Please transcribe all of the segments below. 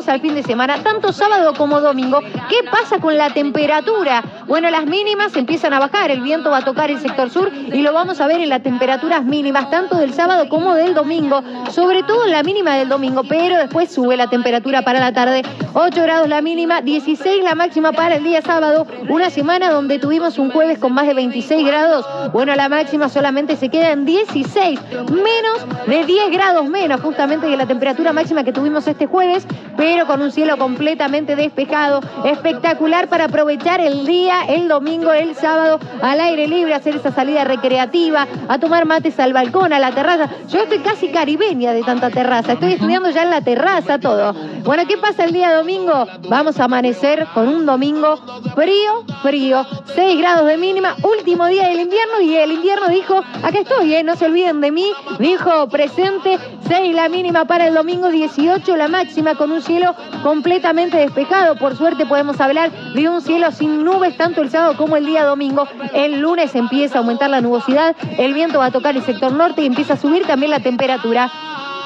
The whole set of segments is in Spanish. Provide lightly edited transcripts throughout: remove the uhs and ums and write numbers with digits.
vamos al fin de semana, tanto sábado como domingo. ¿Qué pasa con la temperatura? Bueno, las mínimas empiezan a bajar, el viento va a tocar el sector sur y lo vamos a ver en las temperaturas mínimas, tanto del sábado como del domingo, sobre todo en la mínima del domingo, pero después sube la temperatura para la tarde, 8 grados la mínima, 16 la máxima para el día sábado, una semana donde tuvimos un jueves con más de 26 grados, bueno, la máxima solamente se queda en 16, menos de 10 grados menos justamente que la temperatura máxima que tuvimos este jueves, pero con un cielo completamente despejado, espectacular para aprovechar el día, el domingo, el sábado, al aire libre, hacer esa salida recreativa, a tomar mates al balcón, a la terraza. Yo estoy casi caribeña de tanta terraza, estoy estudiando ya en la terraza todo. Bueno, ¿qué pasa el día domingo? Vamos a amanecer con un domingo frío, frío, 6 grados de mínima, último día del invierno, y el invierno dijo, acá estoy, no se olviden de mí, dijo presente, 6 la mínima para el domingo, 18 la máxima, con un cielo completamente despejado, por suerte podemos hablar de un cielo sin nubes tanto el sábado como el día domingo. El lunes empieza a aumentar la nubosidad, el viento va a tocar el sector norte y empieza a subir también la temperatura.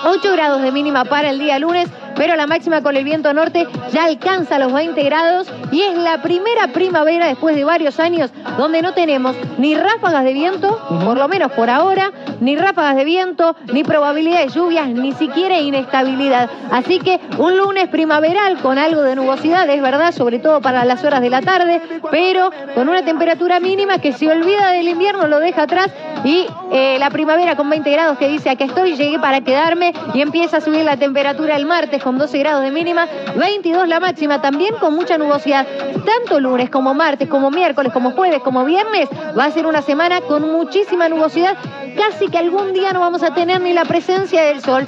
8 grados de mínima para el día lunes, pero la máxima con el viento norte ya alcanza los 20 grados y es la primera primavera después de varios años donde no tenemos ni ráfagas de viento, por lo menos por ahora, ni ráfagas de viento, ni probabilidad de lluvias, ni siquiera inestabilidad. Así que un lunes primaveral con algo de nubosidad, es verdad, sobre todo para las horas de la tarde, pero con una temperatura mínima que se olvida del invierno, lo deja atrás, y la primavera con 20 grados que dice, acá estoy, llegué para quedarme, y empieza a subir la temperatura el martes con 12 grados de mínima, 22 la máxima, también con mucha nubosidad. Tanto lunes como martes, como miércoles, como jueves, como viernes, va a ser una semana con muchísima nubosidad, casi que algún día no vamos a tener ni la presencia del sol.